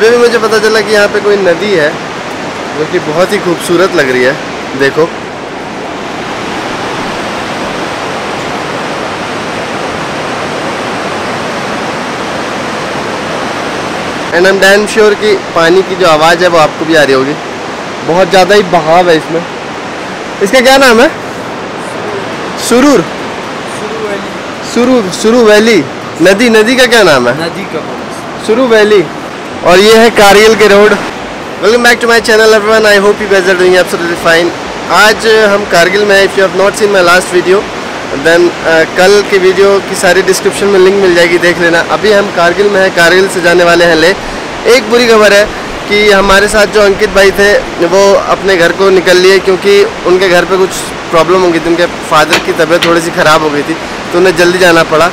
अभी भी मुझे पता चला कि यहाँ पे कोई नदी है जो कि बहुत ही खूबसूरत लग रही है। देखो and I am damn sure कि पानी की जो आवाज़ है वो आपको भी आ रही होगी। बहुत ज़्यादा ही बहाव है इसमें। इसका क्या नाम है? सुरूर सुरू वैली। नदी का क्या नाम है? नदी का सुरू वैली। और ये है कारगिल के road. Welcome back to my channel everyone, I hope you guys are doing absolutely fine. आज हम कारगिल में, if you have not seen my last video then कल के वीडियो की सारी डिस्क्रिप्शन में लिंक मिल जाएगी, देख लेना। अभी हम कारगिल में हैं, कारगिल से जाने वाले हैं लेह। एक बुरी खबर है कि हमारे साथ जो अंकित भाई थे वो अपने घर को निकल लिए क्योंकि उनके घर पे कुछ प्रॉब्लम हो गई थी। उनके फादर की तबीयत थोड़ी सी ख़राब हो गई थी तो उन्हें जल्दी जाना पड़ा।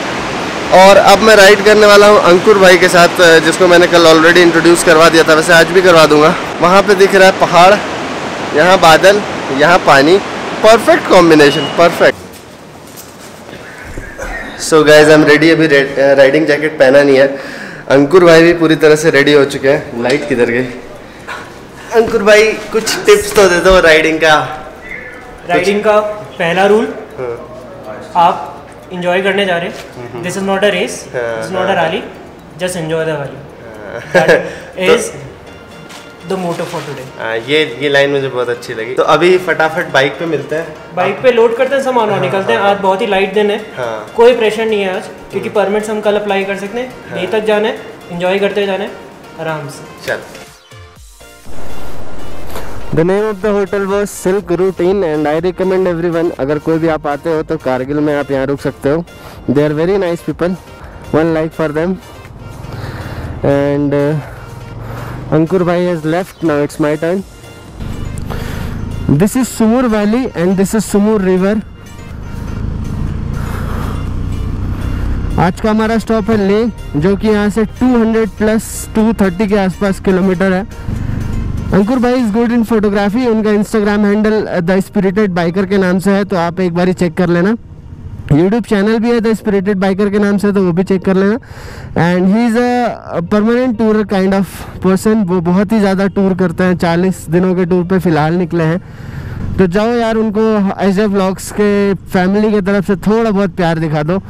और अब मैं राइड करने वाला हूँ अंकुर भाई के साथ, जिसको मैंने कल ऑलरेडी इंट्रोड्यूस करवा दिया था, वैसे आज भी करवा दूँगा। वहाँ पर दिख रहा है पहाड़, यहाँ बादल, यहाँ पानी, perfect combination, perfect. So guys I am ready. अभी राइडिंग जैकेट पहना नहीं है। अंकुर भाई भी पूरी तरह से रेडी हो चुके हैं। लाइट किधर गई? अंकुर भाई कुछ टिप्स तो दे दो राइडिंग का। राइडिंग का पहला रूल, आप इंजॉय करने जा रहे, this is not a race, this is not a rally, just enjoy the valley is the motto for today. ये लाइन मुझे बहुत अच्छी लगी। तो अभी फटाफट बाइक पे मिलते हैं, बाइक पे लोड करते हैं सामान और निकलते हैं। आज बहुत ही लाइट दिन है, कोई प्रेशर नहीं है आज, क्योंकि परमिट्स हम कल अप्लाई कर सकते हैं। यहीं तक जाना है, एंजॉय करते जाना है आराम से। चल। The name of the hotel was Silk Routine and I recommend everyone, अगर कोई भी आप आते हो तो कारगिल में आप यहाँ रुक सकते हो। They are very nice people, one like for them and Ankur Bhai has left, now it's my turn. This is Suru Valley and this is Suru River. आज का हमारा स्टॉप है लेह, जो कि यहाँ से 200 plus 230 के आसपास किलोमीटर है। अंकुर भाई इज गुड इन फोटोग्राफी, उनका Instagram handle the spirited biker के नाम से है, तो आप एक बार चेक कर लेना। यूट्यूब चैनल भी है द स्पिरिटेड बाइकर के नाम से, तो वो भी चेक कर लेना। And he is a permanent tour kind of person, वो बहुत ही ज़्यादा टूर करते हैं। 40 दिनों के टूर पे फ़िलहाल निकले हैं, तो जाओ यार उनको SJVLOGS के फैमिली की तरफ से थोड़ा बहुत प्यार दिखा दो,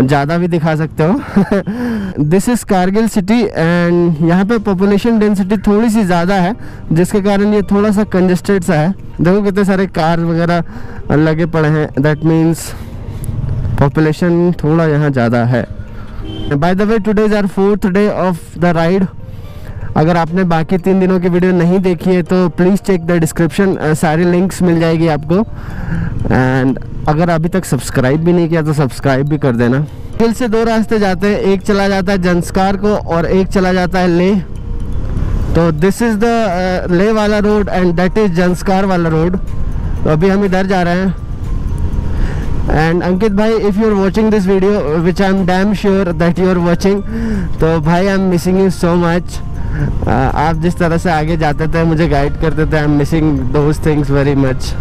ज़्यादा भी दिखा सकते हो। This is Kargil city and यहाँ पे पॉपुलेशन डेंसिटी थोड़ी सी ज़्यादा है, जिसके कारण ये थोड़ा सा कंजेस्टेड सा है। देखो कितने सारे कार वगैरह लगे पड़े हैं, दैट मीन्स पॉपुलेशन थोड़ा यहाँ ज़्यादा है। By the way today is our 4th day of the ride. अगर आपने बाकी 3 दिनों की वीडियो नहीं देखी है तो प्लीज़ चेक द डिस्क्रिप्शन, सारी लिंक्स मिल जाएगी आपको। एंड अगर अभी तक सब्सक्राइब भी नहीं किया तो सब्सक्राइब भी कर देना। दिल से 2 रास्ते जाते हैं, एक चला जाता है ज़ंस्कार को और एक चला जाता है लेह। तो दिस इज़ द लेह वाला road and that is Zanskar वाला रोड। तो अभी हम इधर जा रहे हैं। एंड अंकित भाई, if you are watching this video, which I am damn sure that you are watching, तो भाई I am missing you so much. आप जिस तरह से आगे जाते थे, मुझे गाइड करते थे, I am missing those things very much.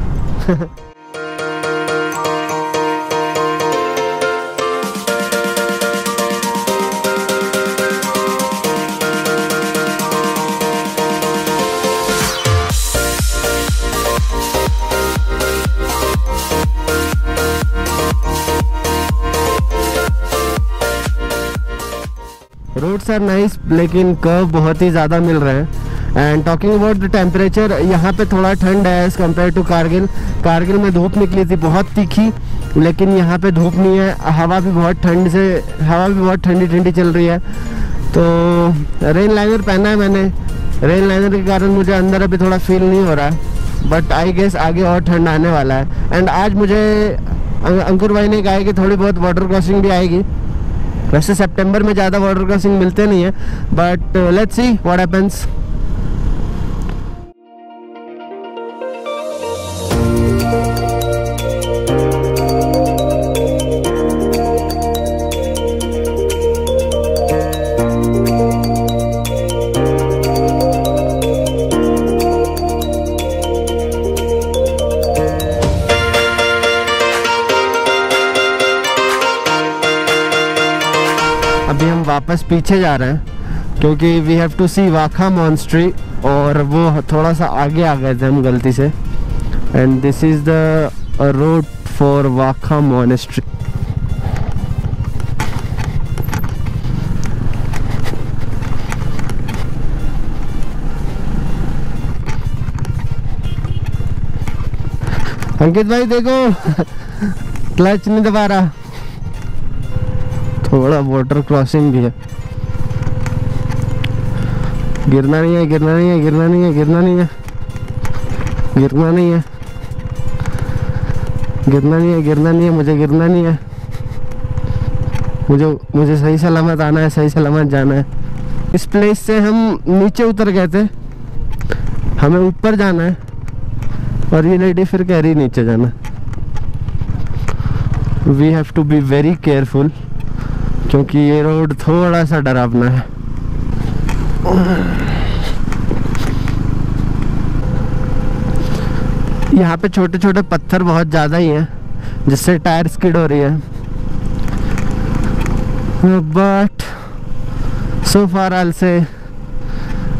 Roads are nice लेकिन कर्व बहुत ही ज़्यादा मिल रहे हैं। And talking about the temperature, यहाँ पे थोड़ा ठंड है as compare to Kargil. Kargil में धूप निकली थी बहुत तीखी, लेकिन यहाँ पे धूप नहीं है। हवा भी बहुत ठंडी ठंडी चल रही है। तो रेन लाइनर पहना है मैंने, रेन लाइनर के कारण मुझे अंदर अभी थोड़ा फील नहीं हो रहा है, बट आई गेस आगे और ठंड आने वाला है। एंड आज मुझे अंकुर भाई ने कहा कि थोड़ी बहुत वाटर क्रॉसिंग भी आएगी। वैसे सितंबर में ज़्यादा वाटर क्रॉसिंग मिलते नहीं है, but let's see what happens. वापस पीछे जा रहे हैं। क्योंकि we have to see Wakha monastery और वो थोड़ा सा आगे आ गए थे हम गलती से. And this is the road for Wakha monastery. Ankit भाई देखो क्लच नहीं दबा रहा. थोड़ा वाटर क्रॉसिंग भी है. गिरना नहीं है, गिरना नहीं है, गिरना नहीं है, गिरना नहीं है, गिरना नहीं है, गिरना नहीं है, गिरना नहीं है, मुझे गिरना नहीं है. मुझे सही सलामत आना है, सही सलामत जाना है. इस प्लेस से हम नीचे उतर गए थे, हमें ऊपर जाना है और ये लेडी फिर कह रही नीचे जाना. We have to be very careful क्योंकि ये रोड थोड़ा सा डरावना है. यहाँ पे छोटे छोटे पत्थर बहुत ज़्यादा ही हैं जिससे टायर स्किड हो रही है. बट सो फार आल से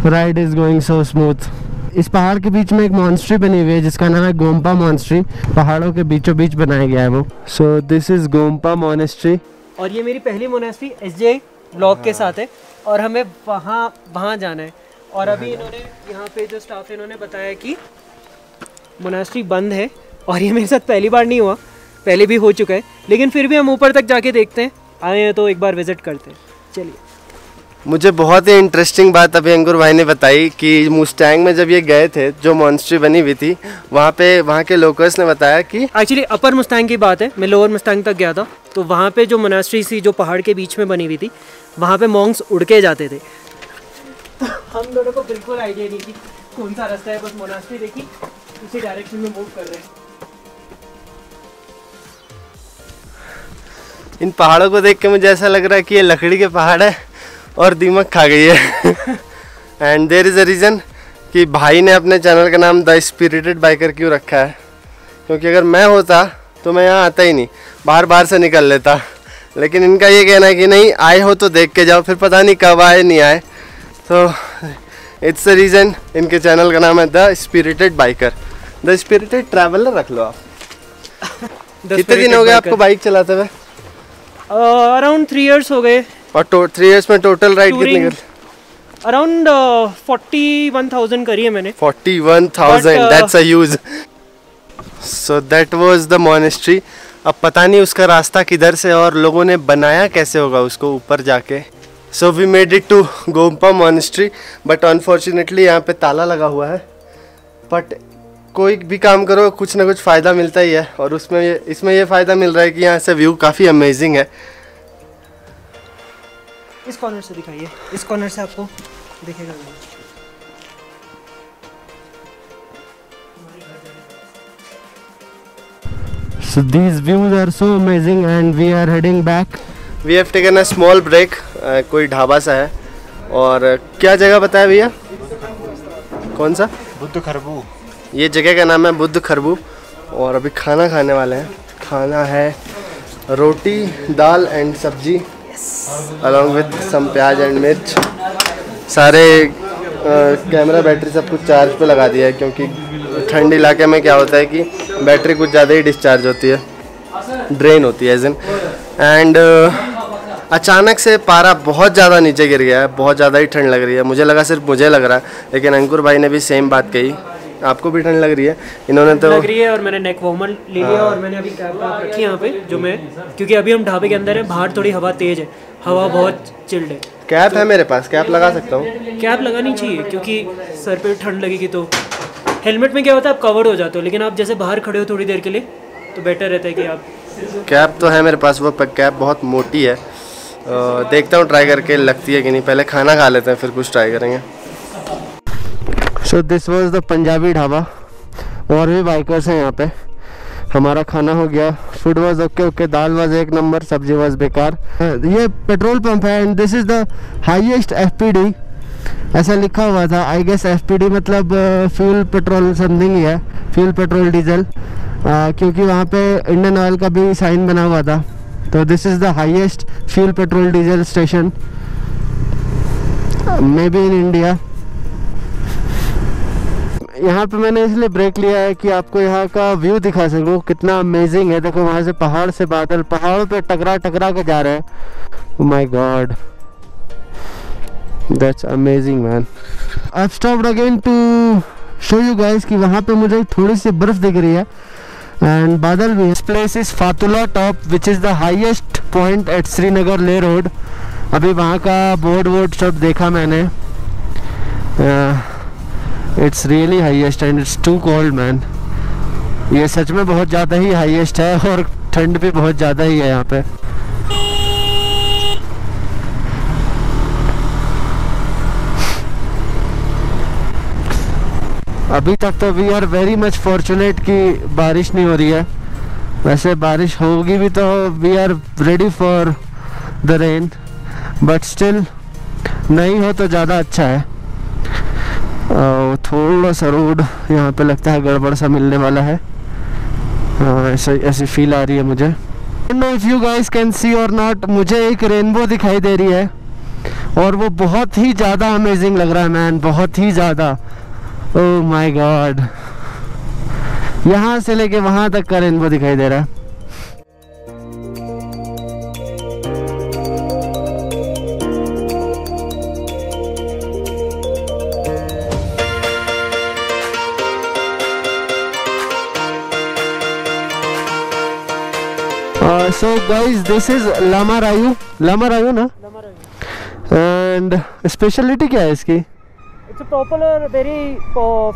ride is going so smooth. इस पहाड़ के बीच में एक मॉन्स्ट्री बनी हुई है जिसका नाम है गोम्पा मॉन्स्ट्री. पहाड़ों के बीचों बीच बनाया गया है वो. So this is Gompa monastery. और ये मेरी पहली मोनेस्ट्री एसजे ब्लॉग के साथ है और हमें वहाँ जाना है. और अभी इन्होंने यहाँ पे जो स्टाफ है इन्होंने बताया कि मोनेस्ट्री बंद है. और ये मेरे साथ पहली बार नहीं हुआ, पहले भी हो चुका है, लेकिन फिर भी हम ऊपर तक जाके देखते हैं. आए हैं तो एक बार विजिट करते हैं. चलिए. मुझे बहुत ही इंटरेस्टिंग बात अभी अंकुर भाई ने बताई कि मुस्टैंग में जब ये गए थे जो मॉन्स्ट्री बनी हुई थी वहाँ के लोकल्स ने बताया कि एक्चुअली अपर मुस्टैंग की बात है, मैं लोअर मुस्टैंग तक गया था. तो वहाँ पे जो मोनास्ट्री थी जो पहाड़ के बीच में बनी हुई थी वहाँ पे मॉन्क्स उड़ के जाते थे. तो हम लोगों को बिल्कुल आइडिया नहीं कि कौन सा रास्ता है, बस मोनास्ट्री देखी उसी डायरेक्शन में मूव कर रहे हैं. इन पहाड़ों को देख के मुझे ऐसा लग रहा है कि ये लकड़ी के पहाड़ है और दीमक खा गई है. And there is a reason कि भाई ने अपने चैनल का नाम द स्पिरिटेड बाइकर क्यों रखा है, क्योंकि अगर मैं होता तो मैं यहाँ आता ही नहीं, बाहर से निकल लेता. लेकिन इनका ये कहना है कि नहीं, आए हो तो देख के जाओ, फिर पता नहीं कब आए नहीं आए. तो इट्स अ रीज़न इनके चैनल का नाम है the spirited biker. The spirited traveller रख लो आप. कितने दिन हो गए आपको बाइक चलाते हुए? अराउंड 3 ईयर्स हो गए. और 3 ईयर्स में टोटल राइड कितनी? अराउंड 41,000 करी है मैंने. 41,000, that's a huge. So that was the monastery. अब पता नहीं उसका रास्ता किधर से और लोगों ने बनाया कैसे होगा उसको ऊपर जाके. So we made it to Gompa monastery but unfortunately यहाँ पे ताला लगा हुआ है. बट कोई भी काम करो कुछ ना कुछ फ़ायदा मिलता ही है और उसमें इसमें ये फ़ायदा मिल रहा है कि यहाँ से व्यू काफ़ी अमेजिंग है. इस कॉर्नर से दिखाइए, इस कॉर्नर से आपको दिखेगा. So these views are so amazing and we are heading back. We have taken a small break. कोई ढाबा सा है. और क्या जगह बताया भैया? कौन सा? बुद्ध खरबू. ये जगह का नाम है बुद्ध खरबू. और अभी खाना खाने वाले हैं. खाना है roti, dal and sabzi along with some प्याज एंड मिर्च. सारे कैमरा बैटरी सब कुछ चार्ज पे लगा दिया है क्योंकि ठंड इलाके में क्या होता है कि बैटरी कुछ ज़्यादा ही डिस्चार्ज होती है, ड्रेन होती है एज इन. एंड अचानक से पारा बहुत ज़्यादा नीचे गिर गया है, बहुत ज़्यादा ही ठंड लग रही है. मुझे लगा सिर्फ मुझे लग रहा है, लेकिन अंकुर भाई ने भी सेम बात कही, आपको भी ठंड लग रही है. इन्होंने तो लग रही है और मैंने नेक वार्मर ले लिया और मैंने अभी कैप रखी यहाँ पे जो मैं, क्योंकि अभी हम ढाबे के अंदर हैं, बाहर थोड़ी हवा तेज है, हवा बहुत चिल्ड है. कैप है मेरे पास, कैप लगा सकता हूँ. कैप लगानी चाहिए क्योंकि सर पे ठंड लगेगी. तो हेलमेट में क्या होता है आप कवर हो जाते हो, लेकिन आप जैसे बाहर खड़े हो थोड़ी देर के लिए तो बेटर रहता है कि आप. कैप तो है मेरे पास, वो कैप बहुत मोटी है. देखता हूँ ट्राई करके लगती है कि नहीं. पहले खाना खा लेते हैं फिर कुछ ट्राई करेंगे. So this was the Punjabi dhaba. और भी बाइकर्स हैं यहाँ पे. हमारा खाना हो गया, food was okay, dal was एक नंबर, सब्जी वॉज बेकार. ये पेट्रोल पंप है and this is the highest FPD ऐसा लिखा हुआ था. आई गेस FPD मतलब फ्यूल पेट्रोल समथिंग ही है, फ्यूल पेट्रोल डीजल, क्योंकि वहाँ पे इंडियन ऑयल का भी साइन बना हुआ था. तो this is the highest fuel petrol diesel station maybe in India. यहाँ पे मैंने इसलिए ब्रेक लिया है कि आपको यहाँ का व्यू दिखा सकूँ, कितना अमेजिंग है। देखो वहाँ से पहाड़ से बादल, पहाड़ों पे टकरा टकरा के जा रहे हैं। Oh my God, that's amazing man. I stopped again to show you guys कि वहाँ पे मुझे थोड़ी सी बर्फ दिख रही है एंड बादल भी। This place is Fotu La top which is the highest point at Srinagar Leh road. अभी वहाँ का बोर्ड वोर्ड सब देखा मैंने। It's really highest and it's too cold man. ये सच में बहुत ज़्यादा ही हाईएस्ट है और ठंड भी बहुत ज़्यादा ही है यहाँ पे। अभी तक तो we are very much fortunate कि बारिश नहीं हो रही है। वैसे बारिश होगी भी तो we are ready for the rain, but still नहीं हो तो ज़्यादा अच्छा है। थोड़ा सा रोड यहाँ पे लगता है गड़बड़ सा मिलने वाला है, ऐसी फील आ रही है मुझे। I don't know if you guys can see और नॉट, मुझे एक रेनबो दिखाई दे रही है और वो बहुत ही ज़्यादा अमेजिंग लग रहा है मैन, बहुत ही ज़्यादा। ओह माय गॉड, यहाँ से लेके वहाँ तक का रेनबो दिखाई दे रहा है। So guys, this is Lamayuru ना, and speciality क्या है इसकी? It's a popular, very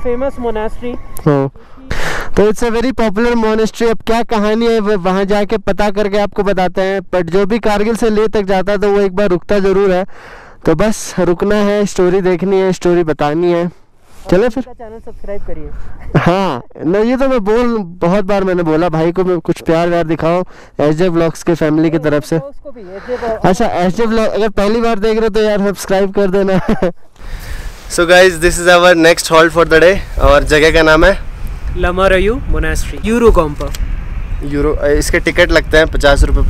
famous monastery. Oh, तो it's a very popular monastery। अब क्या कहानी है वहाँ जाके पता करके आपको बताते हैं, बट जो भी कारगिल से लेह तक जाता है तो वो एक बार रुकता जरूर है। तो बस रुकना है, स्टोरी देखनी है, स्टोरी बतानी है। चलो फिर चैनल सब्सक्राइब करिए। हाँ नहीं, ये तो मैं बहुत बार मैंने बोला भाई को, मैं कुछ प्यार व्यार दिखाओ SJVLOGS के फैमिली की तरफ से। अच्छा SJVLOGS अगर पहली बार देख रहे हो तो यार सब्सक्राइब कर देना। So guys this is our next halt for the day और जगह का नाम है Lamayuru Monastery, यूरो गोम्पा। इसके टिकट लगते हैं 50 रुपये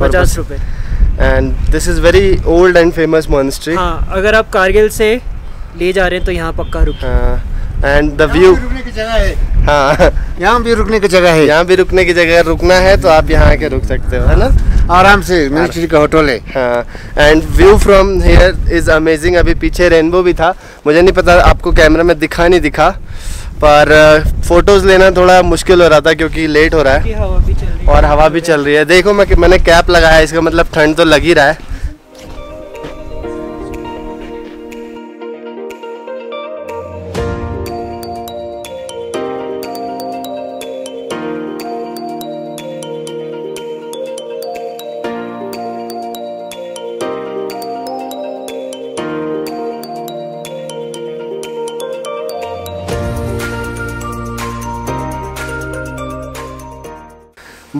and this is very old and famous monastery. अगर आप कारगिल से ले जा रहे हैं तो यहाँ पक्का रुक। एंड द व्यू, रुकने की जगह है। हाँ यहाँ भी रुकने की जगह है, यहाँ भी रुकने की जगह। रुकना है तो आप यहाँ आके रुक सकते हो, है ना, आराम से। मिलिट्री का होटल है। हाँ and view from here is amazing. अभी पीछे रेनबो भी था, मुझे नहीं पता आपको कैमरा में दिखा नहीं दिखा, पर फोटोज लेना थोड़ा मुश्किल हो रहा था क्योंकि लेट हो रहा है और हवा भी चल रही है। देखो मैंने कैप लगाया, इसका मतलब ठंड तो लग ही रहा है।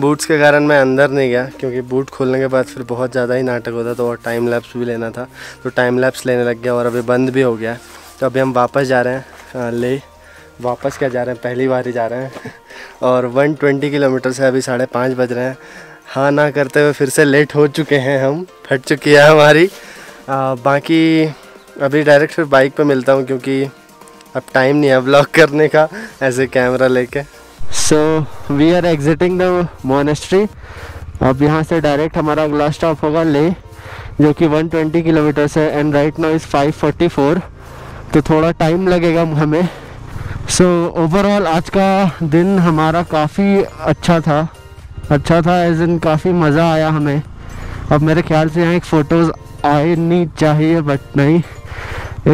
बूट्स के कारण मैं अंदर नहीं गया क्योंकि बूट खोलने के बाद फिर बहुत ज़्यादा ही नाटक होता तो, और टाइम लैप्स भी लेना था तो टाइम लैप्स लेने लग गया और अभी बंद भी हो गया। तो अभी हम वापस जा रहे हैं लेह, वापस क्या जा रहे हैं, पहली बार ही जा रहे हैं और 120 किलोमीटर से अभी 5:30 बज रहे हैं। हाँ ना करते हुए फिर से लेट हो चुके हैं हम, फट चुकी है हमारी। बाकी अभी डायरेक्ट फिर बाइक पर मिलता हूँ क्योंकि अब टाइम नहीं है व्लॉग करने का ऐसे कैमरा लेके। So we are exiting the monastery। अब यहाँ से डायरेक्ट हमारा अगला स्टॉप होगा लेह, जो कि 120 किलोमीटर है एंड राइट नाउ इज़ 5:44, तो थोड़ा टाइम लगेगा हमें। सो ओवरऑल आज का दिन हमारा काफ़ी अच्छा था एज इन काफ़ी मज़ा आया हमें। अब मेरे ख्याल से यहाँ एक फ़ोटोज़ आनी चाहिए बट नहीं।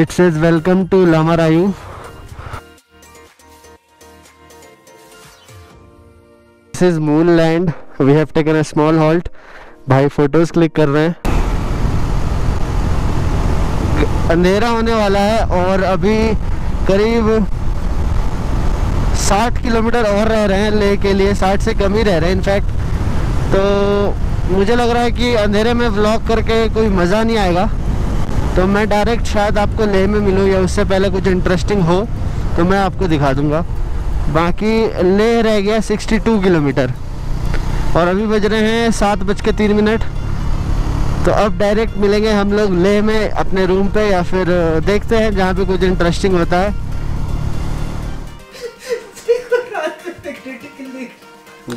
It's is welcome to Lamayuru। This is moon land, we have taken a small halt। भाई फोटोज क्लिक कर रहे हैं। अंधेरा होने वाला है और अभी करीब 60 किलोमीटर और रह रहे हैं लेह के लिए, 60 से कम ही रह रहे हैं इनफैक्ट। तो मुझे लग रहा है कि अंधेरे में व्लॉग करके कोई मज़ा नहीं आएगा, तो मैं डायरेक्ट शायद आपको लेह में मिलूँ या उससे पहले कुछ इंटरेस्टिंग हो तो मैं आपको दिखा दूँगा। बाकी लेह रह गया 62 किलोमीटर और अभी बज रहे हैं 7:03। तो अब डायरेक्ट मिलेंगे हम लोग लेह में अपने रूम पे, या फिर देखते हैं जहाँ पे कुछ इंटरेस्टिंग होता है।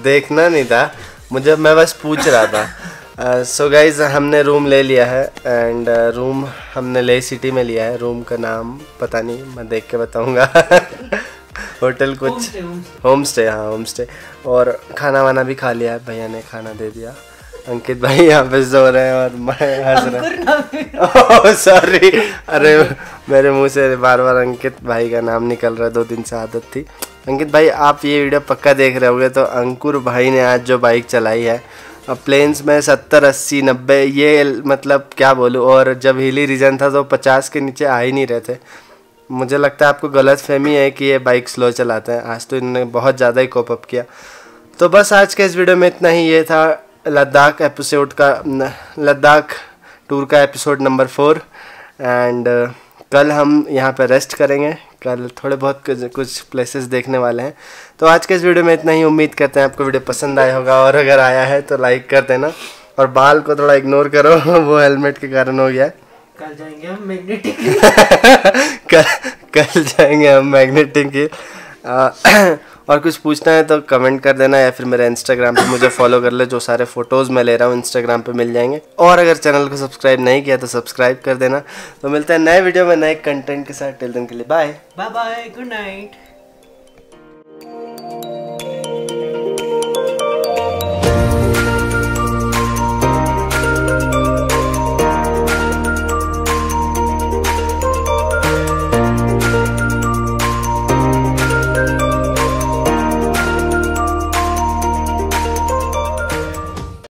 देखना नहीं था मुझे, मैं बस पूछ रहा था। सो गाइज हमने रूम ले लिया है एंड रूम हमने लेह सिटी में लिया है। रूम का नाम पता नहीं, मैं देख के बताऊँगा। होटल कुछ होम स्टे, हाँ होम स्टे। और खाना वाना भी खा लिया है, भैया ने खाना दे दिया। अंकित भाई यहाँ पे सो रहे हैं और मैं हंस रहा हूँ। सॉरी, अरे मेरे मुंह से बार बार अंकित भाई का नाम निकल रहा है, 2 दिन से आदत थी। अंकित भाई आप ये वीडियो पक्का देख रहे होंगे, तो अंकुर भाई ने आज जो बाइक चलाई है प्लेन्स में 70, 80, 90, ये मतलब क्या बोलूँ। और जब हिली रीजन था तो 50 के नीचे आ ही नहीं रहे थे। मुझे लगता है आपको गलत फहमी है कि ये बाइक स्लो चलाते हैं। आज तो इन्होंने बहुत ज़्यादा ही कोप अप किया। तो बस आज के इस वीडियो में इतना ही। ये था लद्दाख एपिसोड का, लद्दाख टूर का एपिसोड नंबर 4। एंड कल हम यहाँ पर रेस्ट करेंगे। कल थोड़े बहुत कुछ प्लेसेस देखने वाले हैं। तो आज के इस वीडियो में इतना ही। उम्मीद करते हैं आपको वीडियो पसंद आया होगा, और अगर आया है तो लाइक कर देना। और बाल को थोड़ा इग्नोर करो, वो हेलमेट के कारण हो गया है। कल जाएंगे हम मैग्नेटिक। कल जाएंगे हम मैग्नेटिक की। और कुछ पूछना है तो कमेंट कर देना, या फिर मेरे इंस्टाग्राम पे मुझे फॉलो कर ले। जो सारे फ़ोटोज़ मैं ले रहा हूँ इंस्टाग्राम पे मिल जाएंगे। और अगर चैनल को सब्सक्राइब नहीं किया तो सब्सक्राइब कर देना। तो मिलते हैं नए वीडियो में नए कंटेंट के साथ। टिल दिन के लिए बाय बाय, गुड नाइट।